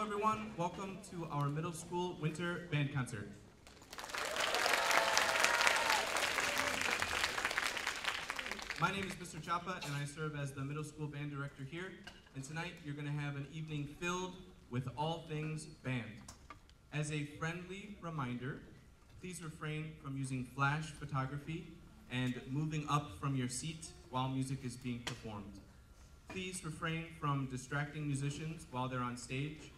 Hello everyone, welcome to our middle school winter band concert. My name is Mr. Chapa and I serve as the middle school band director here. And tonight you're going to have an evening filled with all things band. As a friendly reminder, please refrain from using flash photography and moving up from your seat while music is being performed. Please refrain from distracting musicians while they're on stage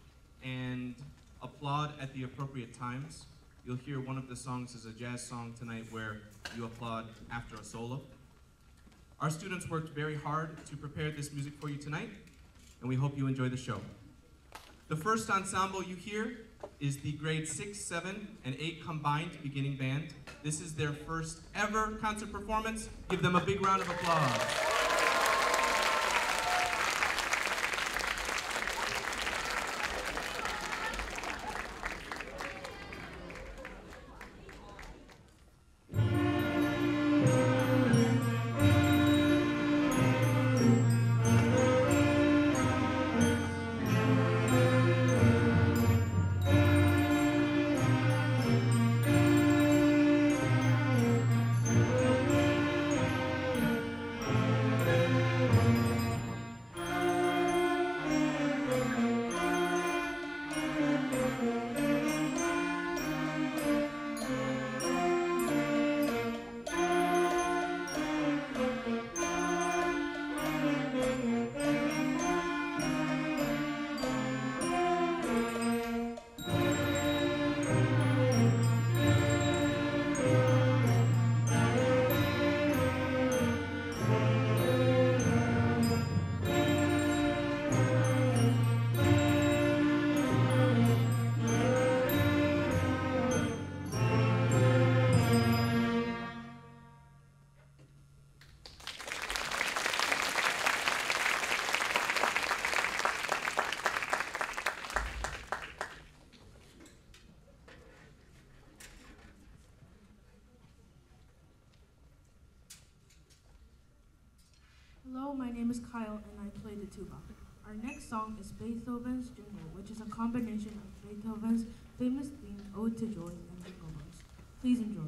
and applaud at the appropriate times. You'll hear one of the songs is a jazz song tonight where you applaud after a solo. Our students worked very hard to prepare this music for you tonight, and we hope you enjoy the show. The first ensemble you hear is the grade 6, 7, and 8 combined beginning band. This is their first ever concert performance. Give them a big round of applause. My name is Kyle and I play the tuba. Our next song is Beethoven's Jingle, which is a combination of Beethoven's famous theme, Ode to Joy, and Jingle Bells. Please enjoy.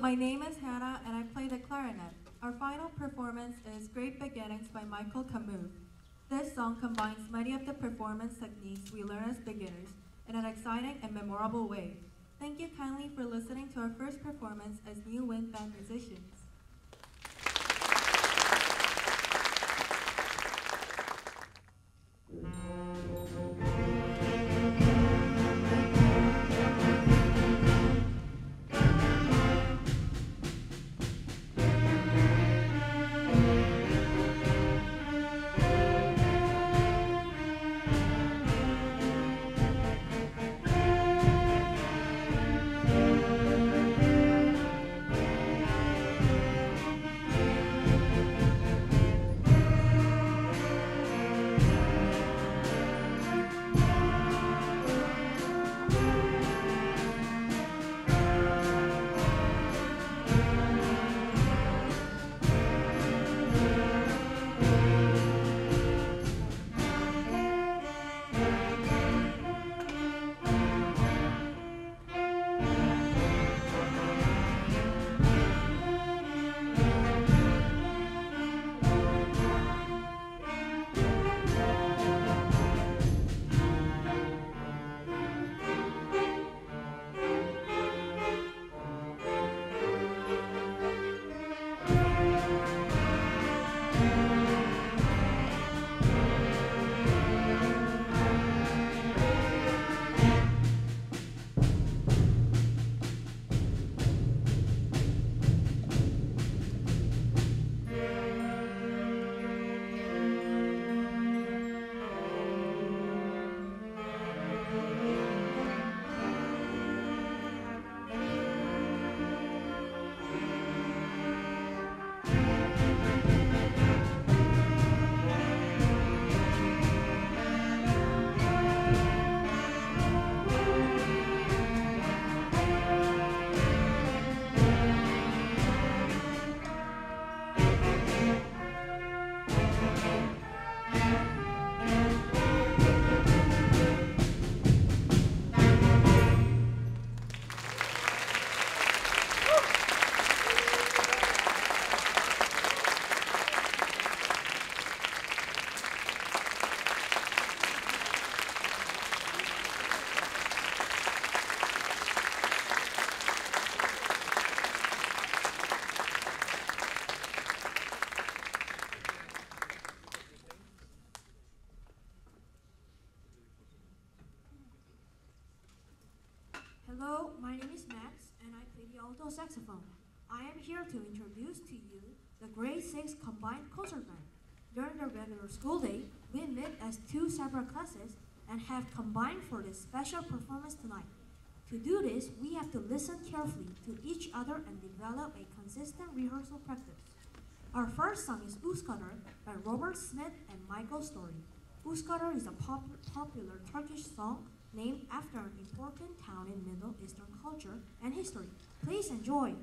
My name is Hannah and I play the clarinet. Our final performance is Great Beginnings by Michael Camus. This song combines many of the performance techniques we learn as beginners in an exciting and memorable way. Thank you kindly for listening to our first performance as new wind band musicians. saxophone. I am here to introduce to you the Grade 6 Combined Concert Band. During the regular school day, we meet as two separate classes and have combined for this special performance tonight. To do this, we have to listen carefully to each other and develop a consistent rehearsal practice. Our first song is Uskatar by Robert Smith and Michael Storey. Uskatar is a popular Turkish song named after an important town in Middle Eastern culture and history. Please enjoy!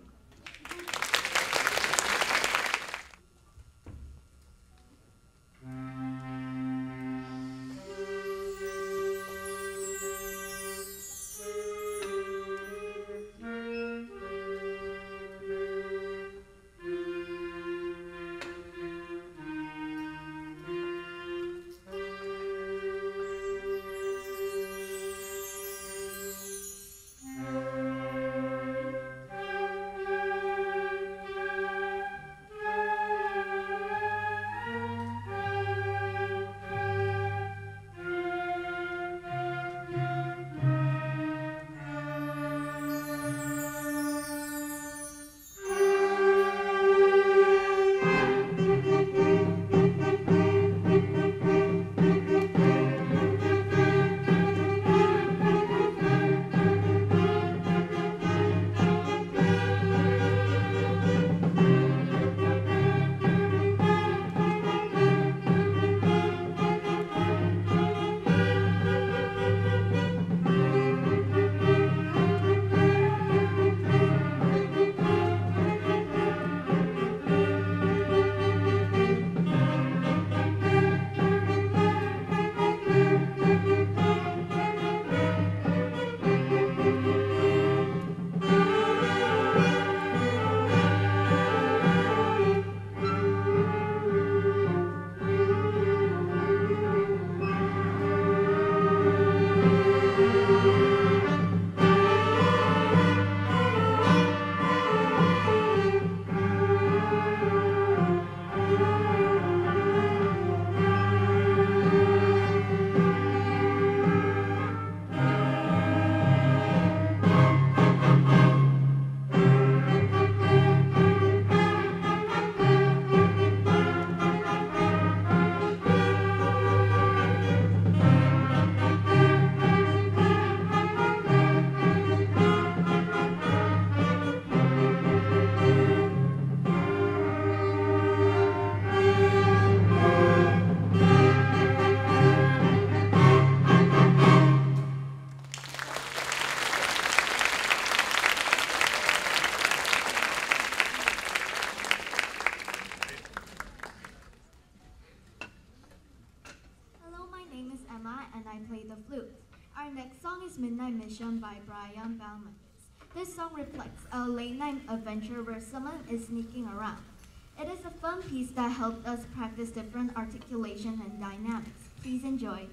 By Brian Bauman. This song reflects a late-night adventure where someone is sneaking around. It is a fun piece that helped us practice different articulation and dynamics. Please enjoy.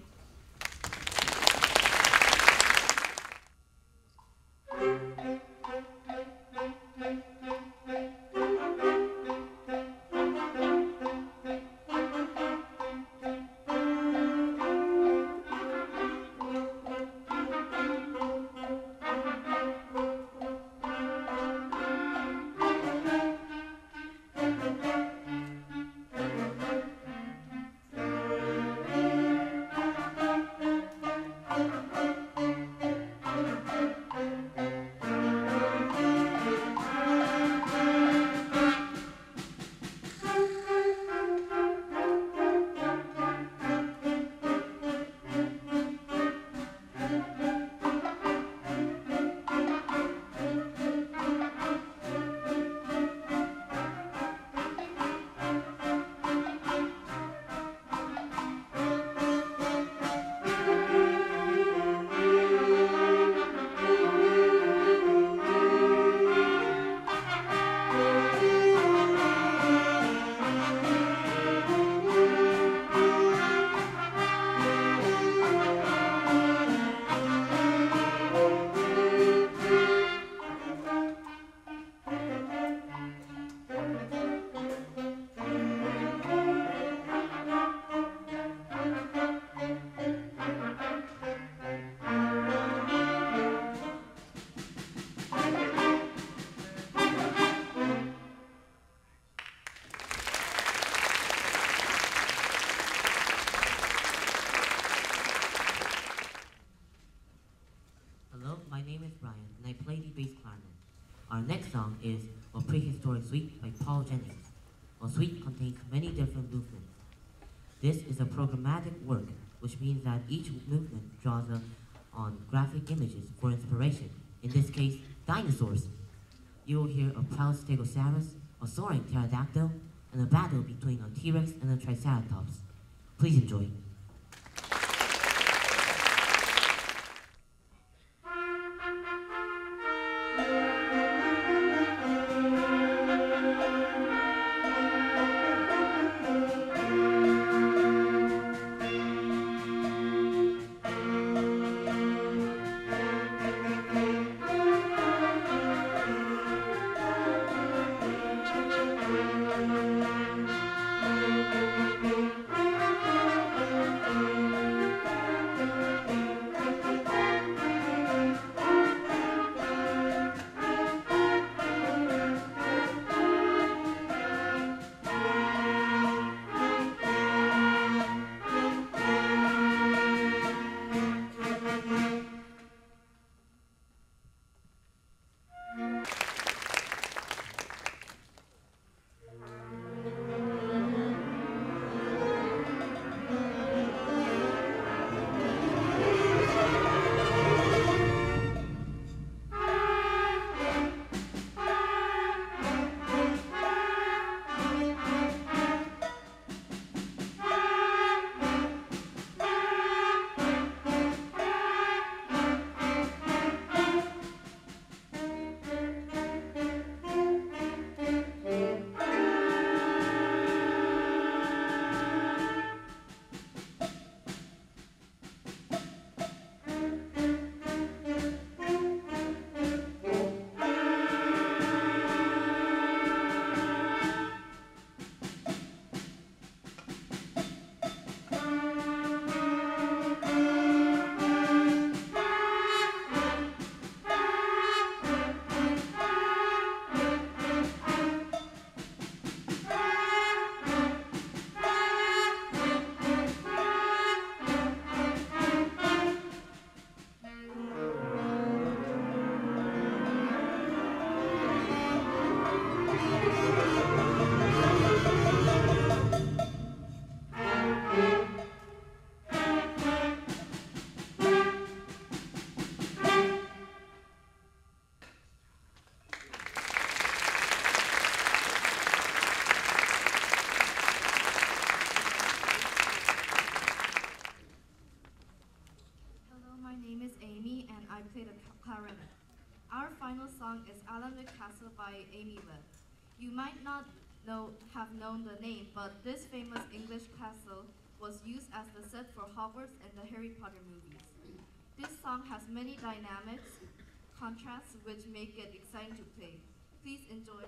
Our next song is A Prehistoric Suite by Paul Jennings. A suite contains many different movements. This is a programmatic work, which means that each movement draws on graphic images for inspiration, in this case, dinosaurs. You will hear a proud stegosaurus, a soaring pterodactyl, and a battle between a T-Rex and a Triceratops. Please enjoy. Is Alnwick Castle by Amy Webb. You might not have known the name, but this famous English castle was used as the set for Hogwarts and the Harry Potter movies. This song has many dynamics, contrasts, which make it exciting to play. Please enjoy.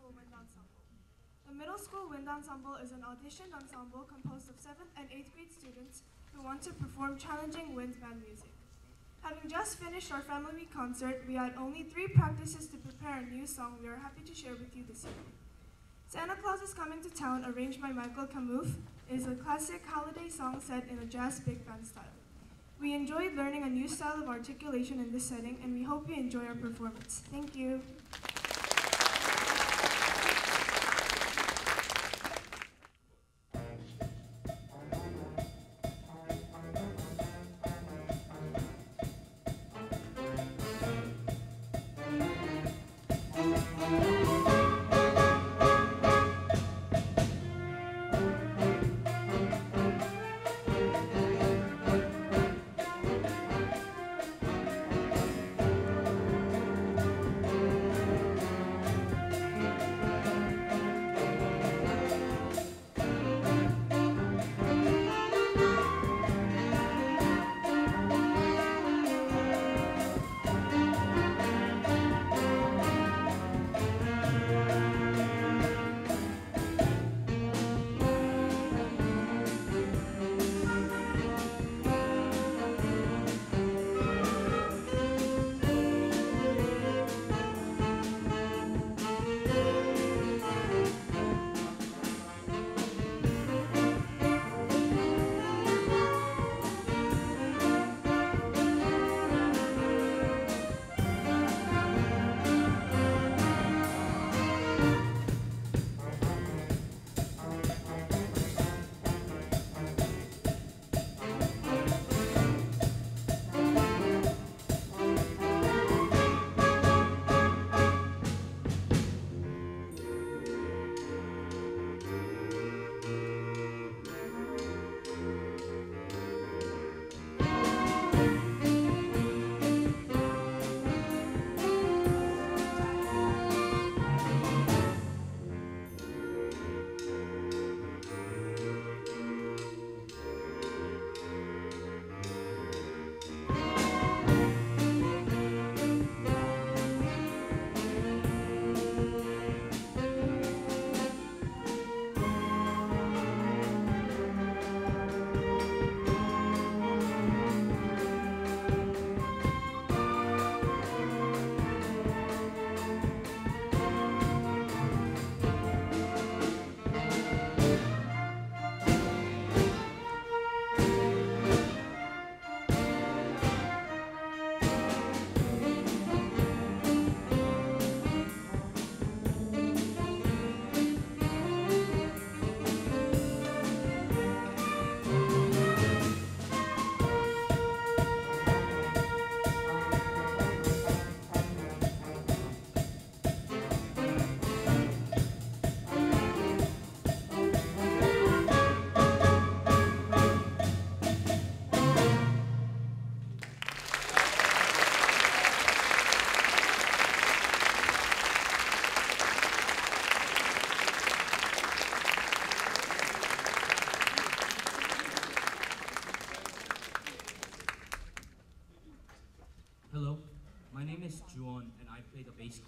School Wind Ensemble. The Middle School Wind Ensemble is an auditioned ensemble composed of 7th and 8th grade students who want to perform challenging wind band music. Having just finished our Family Week concert, we had only 3 practices to prepare a new song we are happy to share with you this evening. Santa Claus is Coming to Town, arranged by Michael Kamuf, is a classic holiday song set in a jazz big band style. We enjoyed learning a new style of articulation in this setting, and we hope you enjoy our performance. Thank you.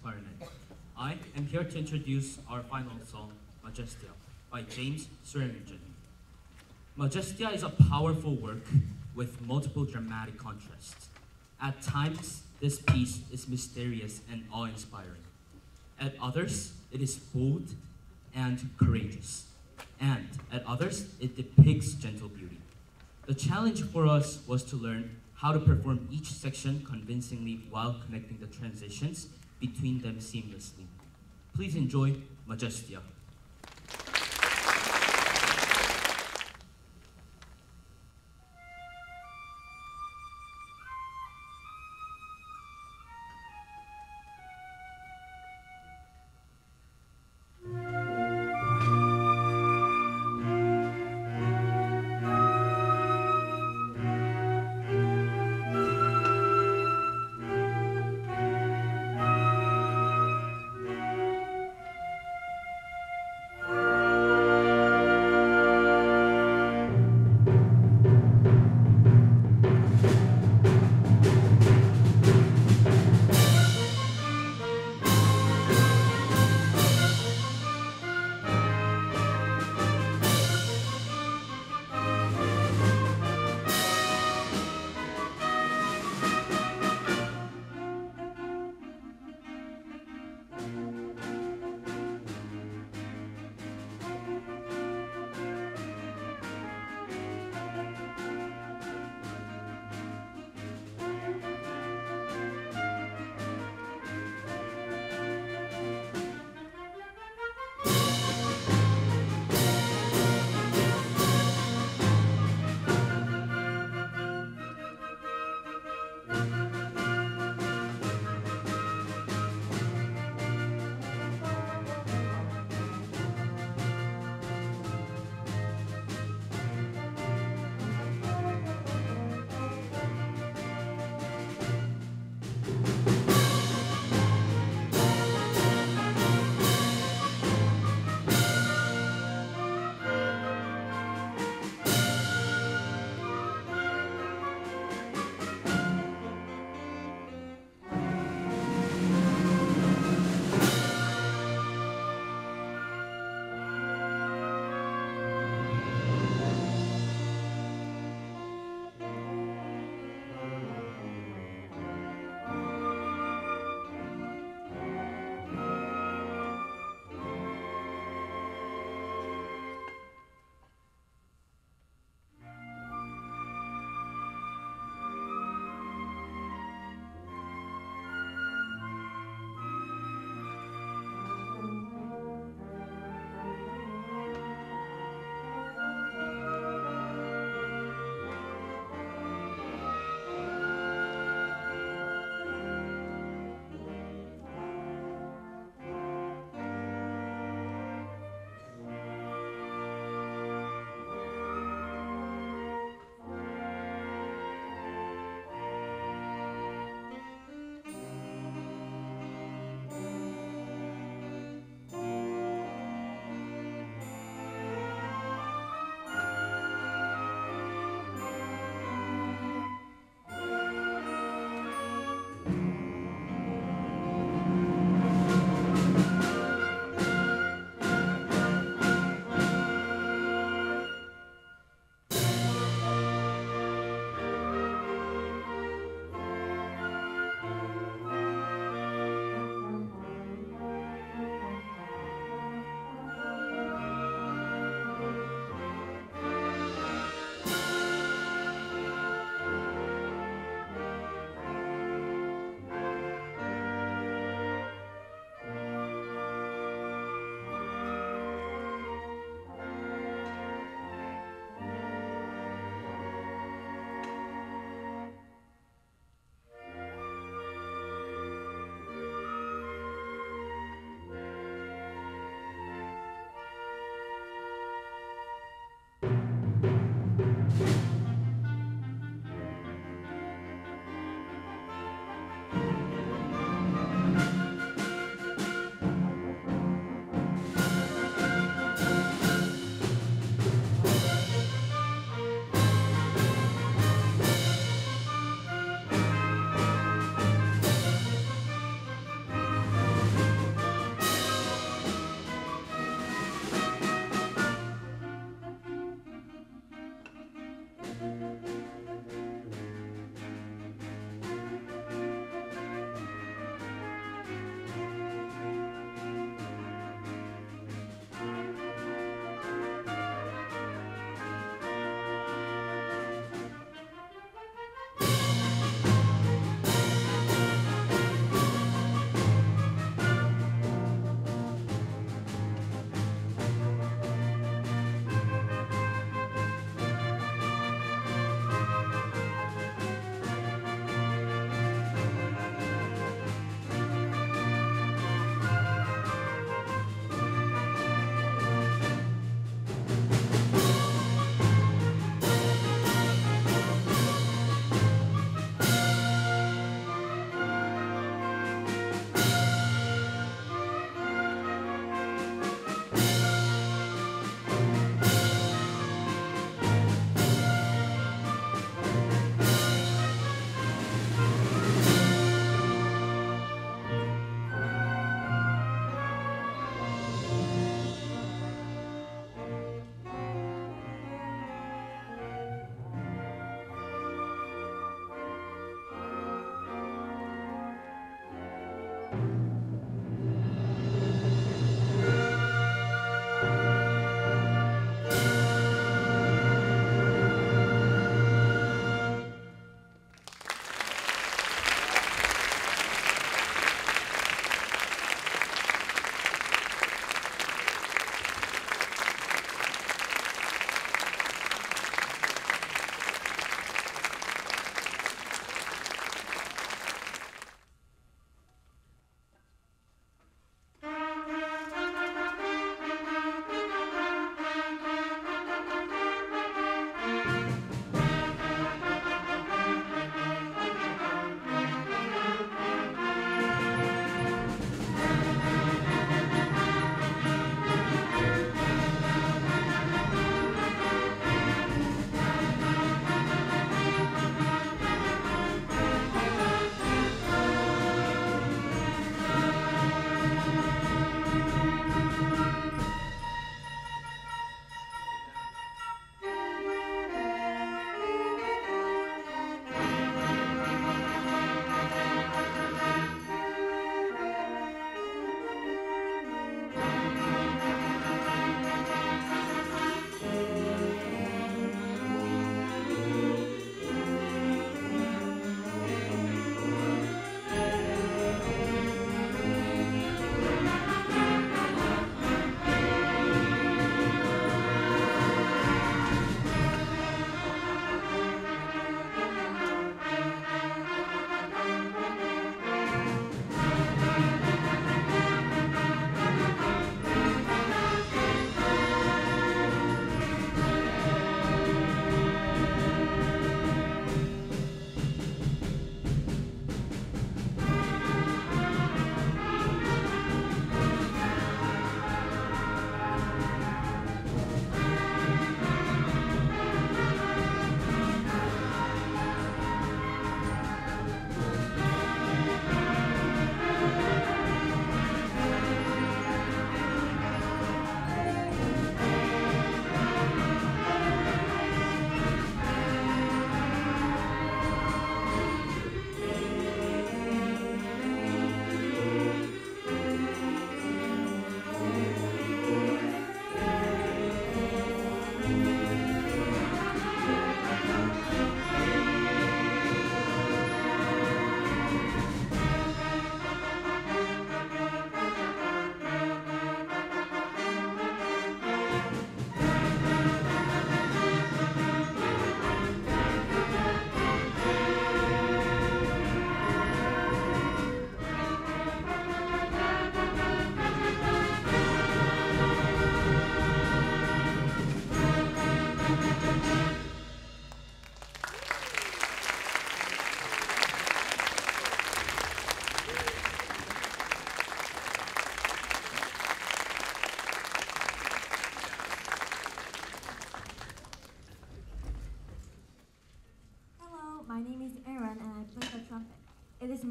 Clarinet. I am here to introduce our final song, Majestia, by James Swearingen. Majestia is a powerful work with multiple dramatic contrasts. At times, this piece is mysterious and awe-inspiring. At others, it is bold and courageous. And at others, it depicts gentle beauty. The challenge for us was to learn how to perform each section convincingly while connecting the transitions between them seamlessly. Please enjoy Majestia.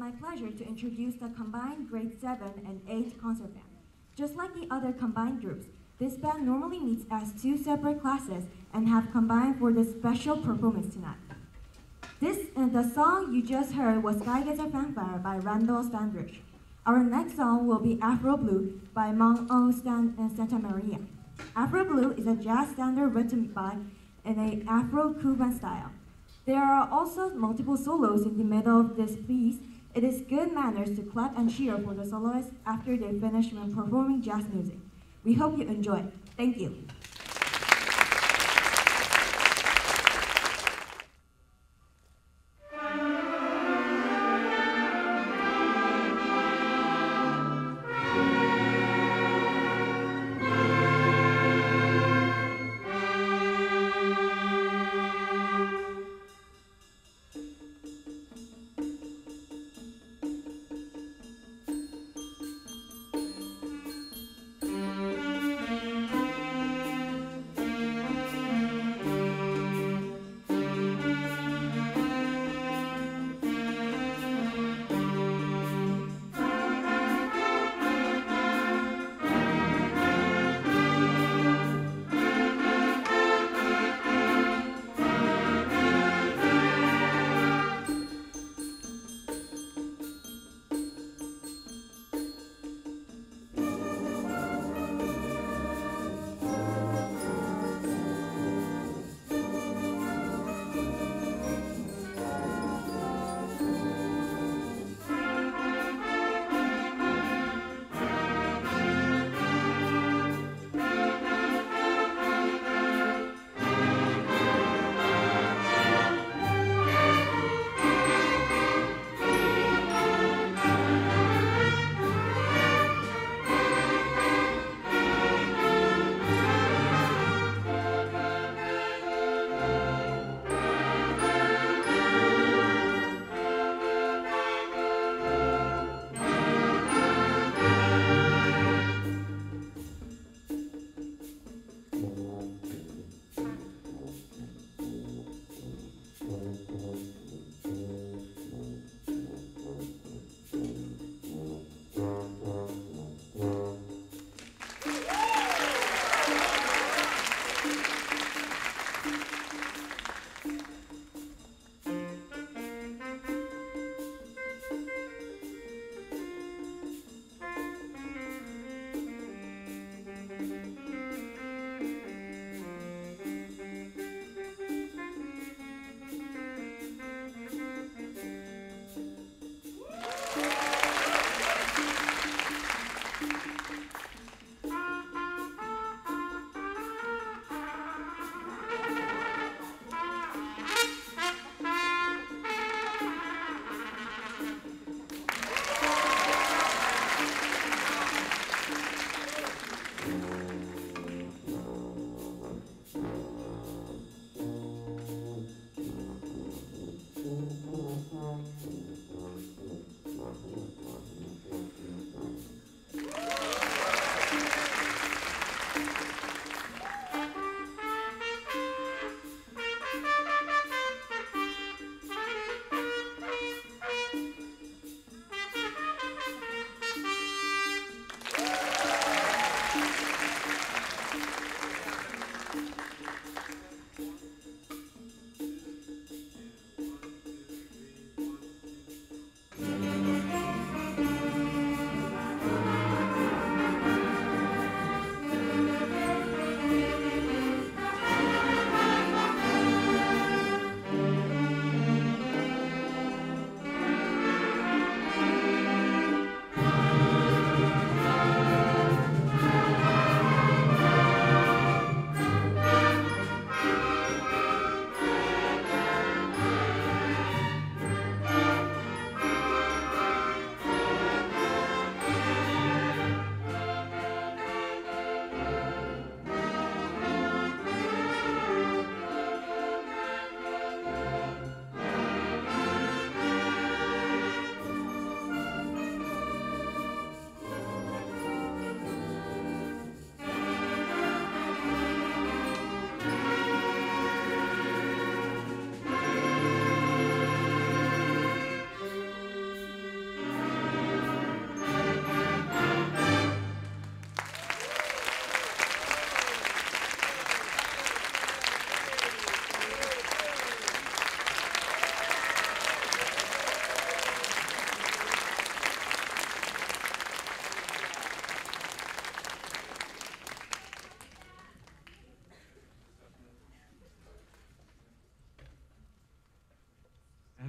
my pleasure to introduce the combined grade 7 and 8 concert band. Just like the other combined groups, this band normally meets as two separate classes and have combined for this special performance tonight. The song you just heard was Gigantic Fanfare by Randall Standridge. Our next song will be Afro Blue by Mongo Santamaria. Afro Blue is a jazz standard written by in an Afro-Cuban style. There are also multiple solos in the middle of this piece. It is good manners to clap and cheer for the soloists after they finish when performing jazz music. We hope you enjoy it. Thank you.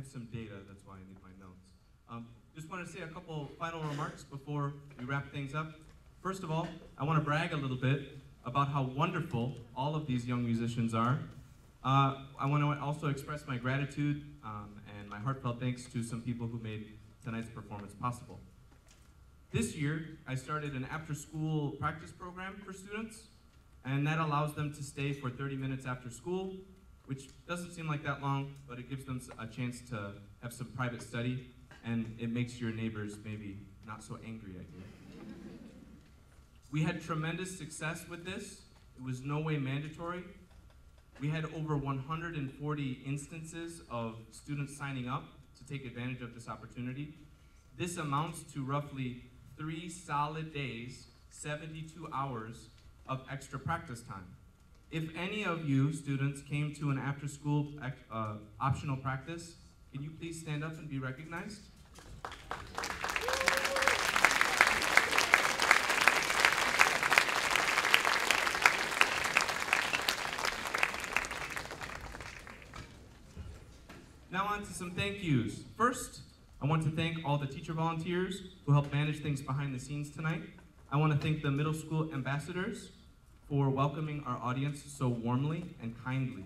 and some data. That's why I need my notes. Just want to say a couple final remarks before we wrap things up. First of all, I want to brag a little bit about how wonderful all of these young musicians are. I want to also express my gratitude and my heartfelt thanks to some people who made tonight's performance possible. This year, I started an after-school practice program for students, and that allows them to stay for 30 minutes after school, which doesn't seem like that long, but it gives them a chance to have some private study, and it makes your neighbors maybe not so angry at you. We had tremendous success with this. It was no way mandatory. We had over 140 instances of students signing up to take advantage of this opportunity. This amounts to roughly 3 solid days, 72 hours of extra practice time. If any of you students came to an after-school optional practice, can you please stand up and be recognized? Now on to some thank yous. First, I want to thank all the teacher volunteers who helped manage things behind the scenes tonight. I want to thank the middle school ambassadors for welcoming our audience so warmly and kindly.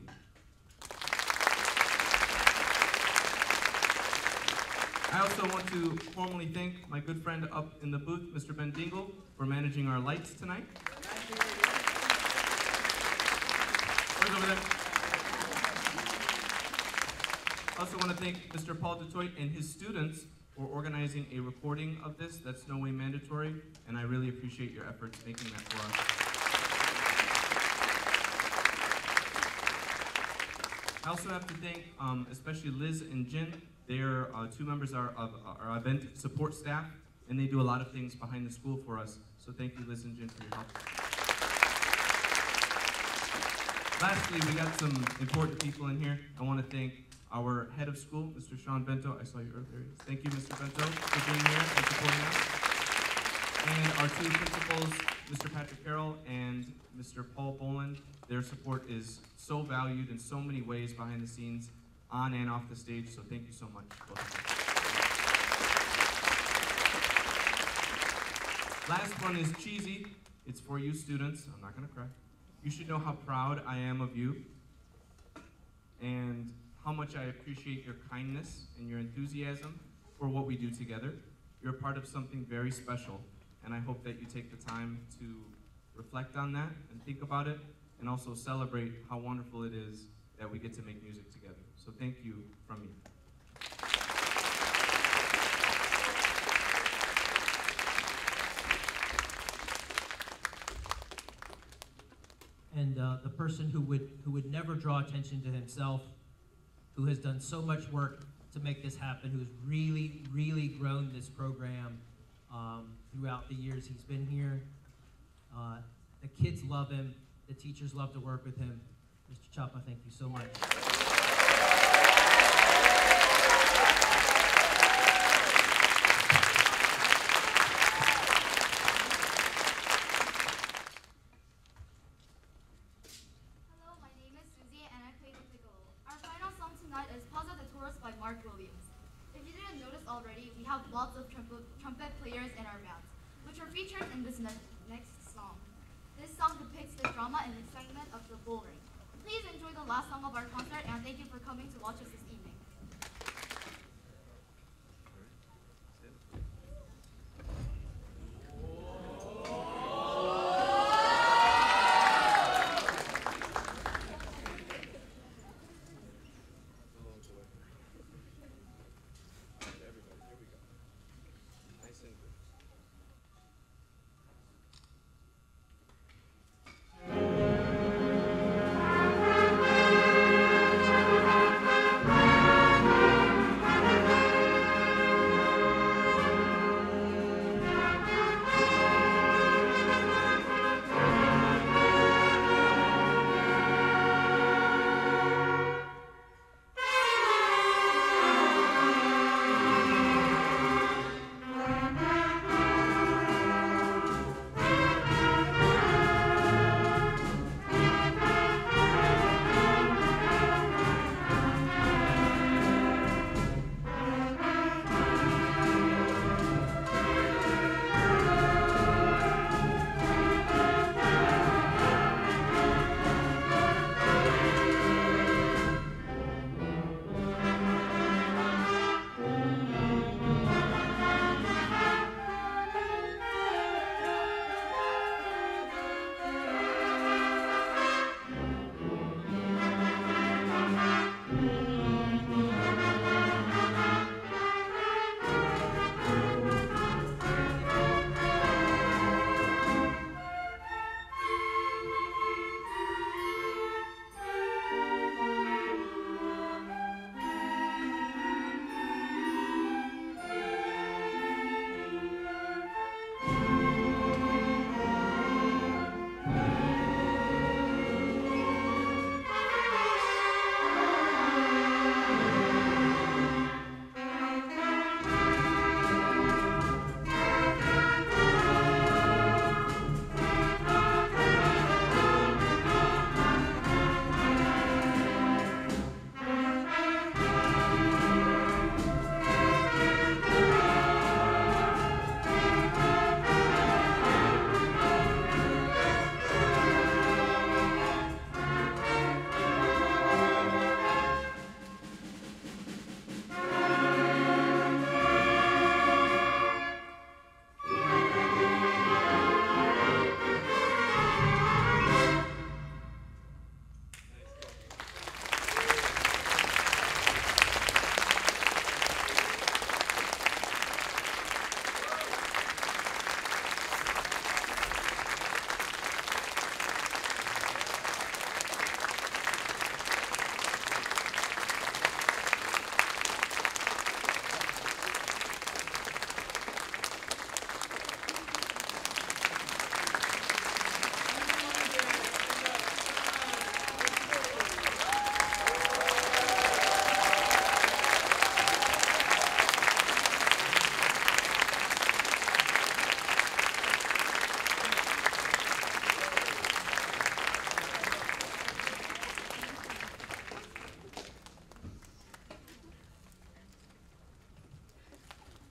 I also want to formally thank my good friend up in the booth, Mr. Ben Dingle, for managing our lights tonight. Where's over there? I also want to thank Mr. Paul DeToyt and his students for organizing a recording of this. That's no way mandatory, and I really appreciate your efforts making that for us. I also have to thank especially Liz and Jen. They are 2 members of our event support staff, and they do a lot of things behind the school for us. So thank you, Liz and Jen, for your help. Lastly, we got some important people in here. I want to thank our head of school, Mr. Sean Bento. I saw you earlier. Thank you, Mr. Bento, for being here and supporting us. And our 2 principals, Mr. Patrick Carroll and Mr. Paul Boland. Their support is so valued in so many ways behind the scenes, on and off the stage, so thank you so much. Last one is cheesy. It's for you students. I'm not gonna cry. You should know how proud I am of you. And how much I appreciate your kindness and your enthusiasm for what we do together. You're a part of something very special, and I hope that you take the time to reflect on that and think about it, and also celebrate how wonderful it is that we get to make music together. So thank you from me. And the person who would never draw attention to himself, who has done so much work to make this happen, who's really, really grown this program throughout the years he's been here. The kids love him. The teachers love to work with him. Mr. Chapa, thank you so much.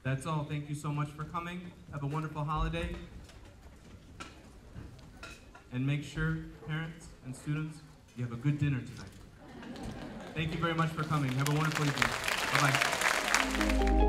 That's all. Thank you so much for coming. Have a wonderful holiday. And make sure, parents and students, you have a good dinner tonight. Thank you very much for coming. Have a wonderful evening. Bye-bye.